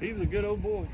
He was a good old boy.